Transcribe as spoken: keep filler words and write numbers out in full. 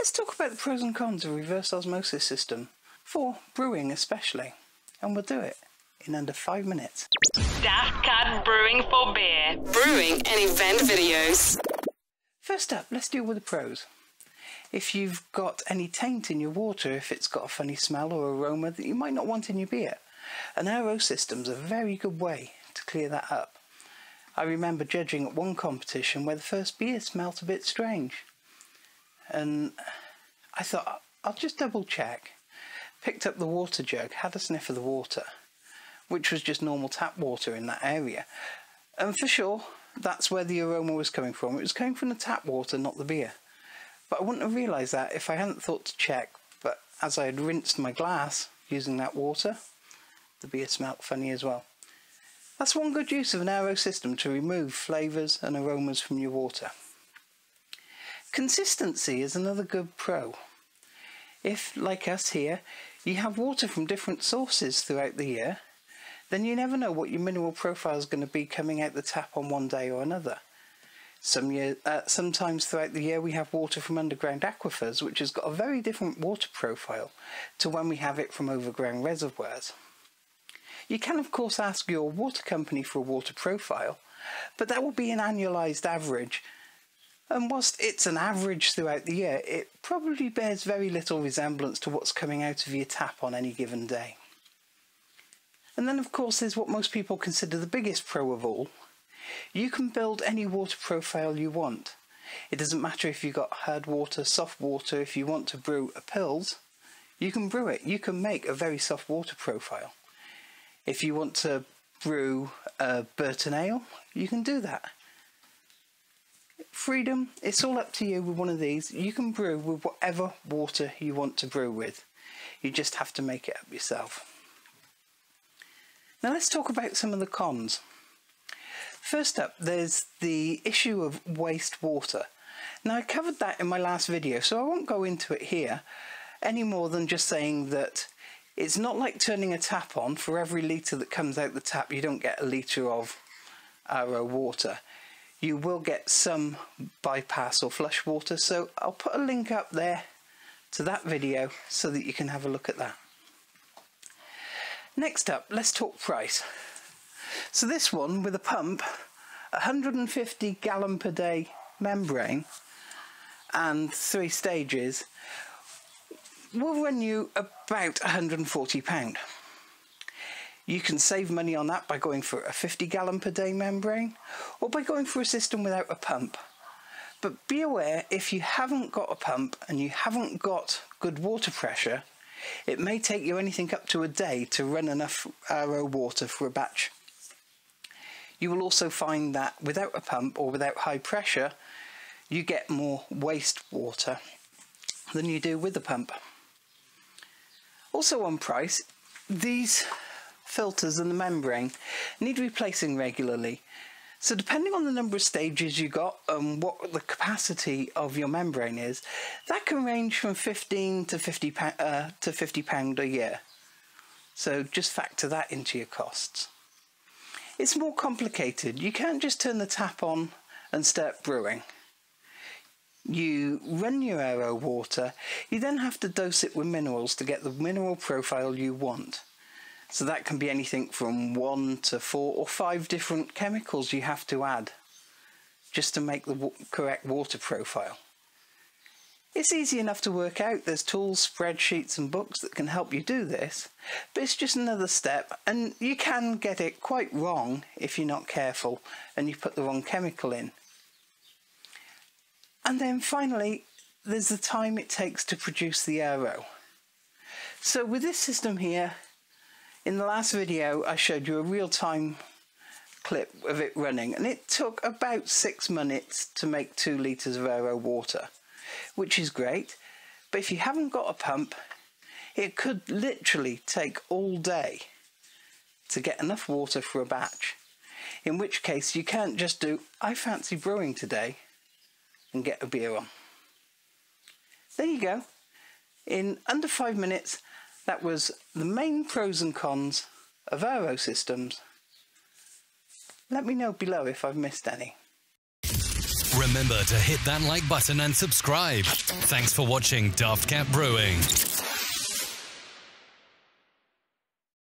Let's talk about the pros and cons of reverse osmosis system, for brewing especially, and we'll do it in under five minutes. Daft Cat Brewing for beer, brewing and event videos. First up, let's deal with the pros. If you've got any taint in your water, if it's got a funny smell or aroma that you might not want in your beer, an aero system's a very good way to clear that up. I remember judging at one competition where the first beer smelt a bit strange, and I thought, I'll just double check. Picked up the water jug, had a sniff of the water, which was just normal tap water in that area, and for sure that's where the aroma was coming from. It was coming from the tap water, not the beer. But I wouldn't have realised that if I hadn't thought to check, but as I had rinsed my glass using that water, the beer smelt funny as well. That's one good use of an aero system to remove flavours and aromas from your water. Consistency is another good pro. If, like us here, you have water from different sources throughout the year, then you never know what your mineral profile is going to be coming out the tap on one day or another. Some year, uh, sometimes throughout the year we have water from underground aquifers, which has got a very different water profile to when we have it from overground reservoirs. You can of course ask your water company for a water profile, but that will be an annualized average, and whilst it's an average throughout the year, it probably bears very little resemblance to what's coming out of your tap on any given day. And then of course there's what most people consider the biggest pro of all. You can build any water profile you want. It doesn't matter if you've got hard water, soft water. If you want to brew a Pils, you can brew it. You can make a very soft water profile. If you want to brew a Burton Ale, you can do that. Freedom, it's all up to you with one of these. You can brew with whatever water you want to brew with. You just have to make it up yourself. Now let's talk about some of the cons. First up, there's the issue of waste water. Now I covered that in my last video, so I won't go into it here any more than just saying that it's not like turning a tap on. For every litre that comes out the tap, you don't get a litre of R O water. You will get some bypass or flush water, so I'll put a link up there to that video so that you can have a look at that. Next up, let's talk price. So this one with a pump, one hundred fifty gallon per day membrane and three stages will run you about one hundred and forty pounds. You can save money on that by going for a fifty gallon per day membrane or by going for a system without a pump. But be aware, if you haven't got a pump and you haven't got good water pressure, it may take you anything up to a day to run enough R O water for a batch. You will also find that without a pump or without high pressure, you get more waste water than you do with a pump. Also on price, these filters and the membrane need replacing regularly. So depending on the number of stages you got and what the capacity of your membrane is, that can range from fifteen to fifty pound a year. So just factor that into your costs. It's more complicated. You can't just turn the tap on and start brewing. You run your aero water, you then have to dose it with minerals to get the mineral profile you want. So that can be anything from one to four or five different chemicals you have to add just to make the w correct water profile. It's easy enough to work out. There's tools, spreadsheets and books that can help you do this, but it's just another step, and you can get it quite wrong if you're not careful and you put the wrong chemical in. And then finally, there's the time it takes to produce the aero. So with this system here, in the last video I showed you a real-time clip of it running, and it took about six minutes to make two litres of aero water, which is great, but if you haven't got a pump, it could literally take all day to get enough water for a batch, in which case you can't just do I fancy brewing today and get a beer on. There you go, in under five minutes that was the main pros and cons of aero systems. Let me know below if I've missed any. Remember to hit that like button and subscribe. Thanks for watching Daft Cat Brewing.